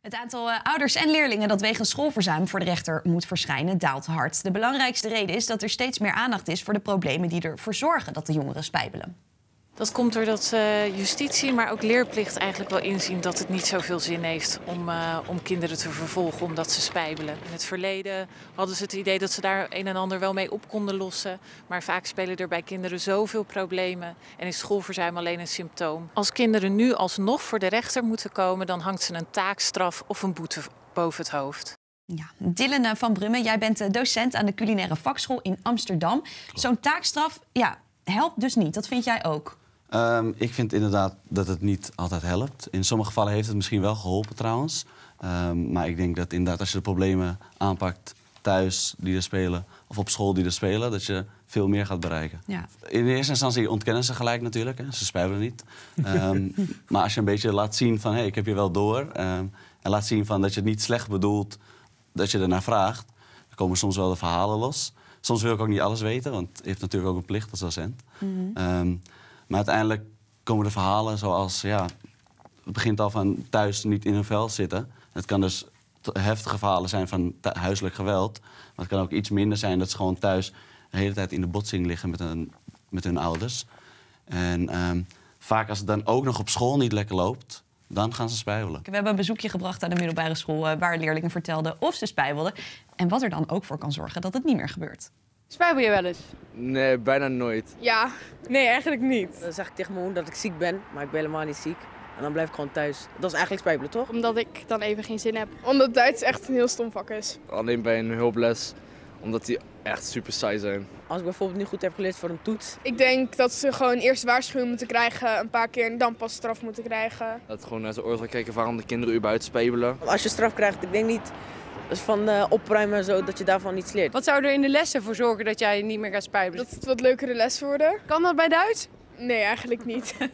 Het aantal ouders en leerlingen dat wegens schoolverzuim voor de rechter moet verschijnen daalt hard. De belangrijkste reden is dat er steeds meer aandacht is voor de problemen die ervoor zorgen dat de jongeren spijbelen. Dat komt doordat justitie, maar ook leerplicht eigenlijk wel inzien dat het niet zoveel zin heeft om kinderen te vervolgen omdat ze spijbelen. In het verleden hadden ze het idee dat ze daar een en ander wel mee op konden lossen. Maar vaak spelen er bij kinderen zoveel problemen en is schoolverzuim alleen een symptoom. Als kinderen nu alsnog voor de rechter moeten komen, dan hangt ze een taakstraf of een boete boven het hoofd. Ja, Dylan van Brummen, jij bent docent aan de culinaire vakschool in Amsterdam. Zo'n taakstraf helpt dus niet, dat vind jij ook? Ik vind inderdaad dat het niet altijd helpt. In sommige gevallen heeft het misschien wel geholpen trouwens. Maar ik denk dat inderdaad als je de problemen aanpakt thuis die er spelen of op school die er spelen, dat je veel meer gaat bereiken. Ja. In de eerste instantie ontkennen ze gelijk natuurlijk, hè. Ze spijbelen niet. Maar als je een beetje laat zien van hey, ik heb je wel door en laat zien van dat je het niet slecht bedoelt, dat je ernaar vraagt, dan komen soms wel de verhalen los. Soms wil ik ook niet alles weten, want je hebt natuurlijk ook een plicht als docent. Maar uiteindelijk komen er verhalen zoals, ja, het begint al van thuis niet in hun vel zitten. Het kan dus heftige verhalen zijn van huiselijk geweld. Maar het kan ook iets minder zijn dat ze gewoon thuis de hele tijd in de botsing liggen met hun ouders. En vaak als het dan ook nog op school niet lekker loopt, dan gaan ze spijbelen. We hebben een bezoekje gebracht aan de middelbare school waar leerlingen vertelden of ze spijbelden. En wat er dan ook voor kan zorgen dat het niet meer gebeurt. Spijbel je wel eens? Nee, bijna nooit. Ja, nee, eigenlijk niet. Dan zeg ik tegen mijn moeder dat ik ziek ben, maar ik ben helemaal niet ziek. En dan blijf ik gewoon thuis. Dat is eigenlijk spijbelen, toch? Omdat ik dan even geen zin heb. Omdat Duits echt een heel stom vak is. Alleen bij een hulples, omdat die echt super saai zijn. Als ik bijvoorbeeld niet goed heb geleerd voor een toets. Ik denk dat ze gewoon eerst waarschuwing moeten krijgen, een paar keer en dan pas straf moeten krijgen. Dat gewoon naar zijn oor gaan kijken waarom de kinderen überhaupt spijbelen. Als je straf krijgt, ik denk niet van opruimen en zo, dat je daarvan iets leert. Wat zou er in de lessen voor zorgen dat jij niet meer gaat spijbelen? Dat het wat leukere lessen worden. Kan dat bij Duits? Nee, eigenlijk niet.